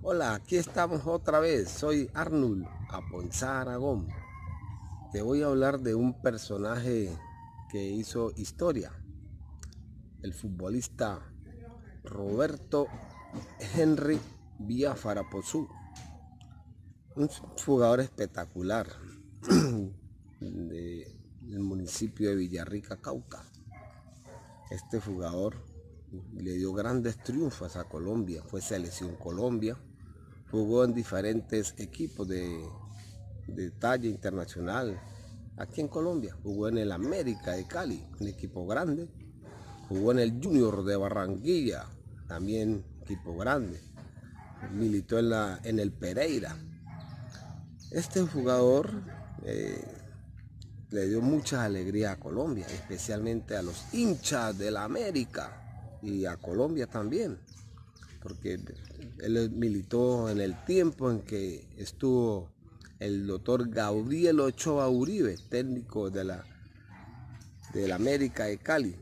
Hola, aquí estamos otra vez. Soy Arnul Aponza Aragón. Te voy a hablar de un personaje que hizo historia, el futbolista Roberto Henry Viafara, un jugador espectacular del municipio de Villarrica, Cauca. Este jugador le dio grandes triunfos a Colombia, fue selección Colombia, jugó en diferentes equipos de talla internacional aquí en Colombia, jugó en el América de Cali, un equipo grande, jugó en el Junior de Barranquilla, también equipo grande, militó en el Pereira. Este jugador le dio mucha alegría a Colombia, especialmente a los hinchas de la América y a Colombia también, porque él militó en el tiempo en que estuvo el doctor Gabriel Ochoa Uribe, técnico de la América de Cali.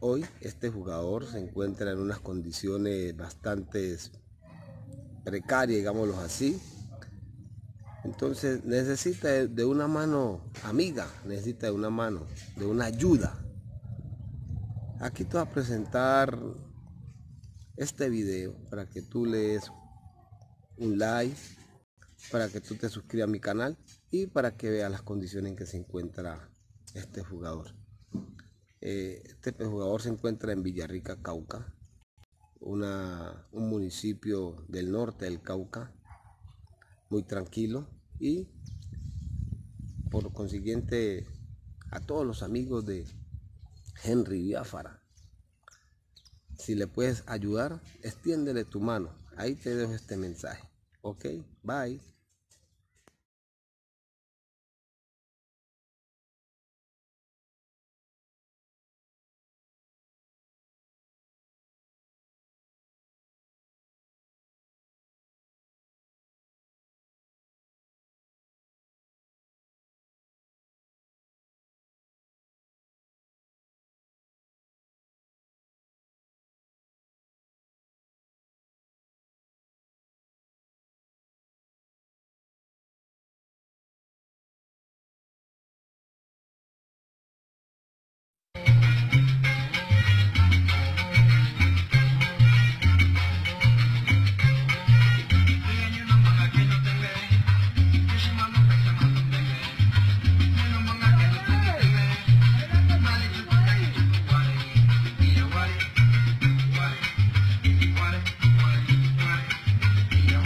Hoy este jugador se encuentra en unas condiciones bastante precarias, digámoslo así. Entonces necesita de una mano amiga, necesita de una mano, de una ayuda. Aquí te voy a presentar este video para que tú le des un like, para que tú te suscribas a mi canal y para que veas las condiciones en que se encuentra este jugador. Este jugador se encuentra en Villarrica, Cauca, un municipio del norte del Cauca, muy tranquilo, y por consiguiente a todos los amigos de Henry Viafara, si le puedes ayudar, extiéndele tu mano. Ahí te dejo este mensaje. Ok, bye.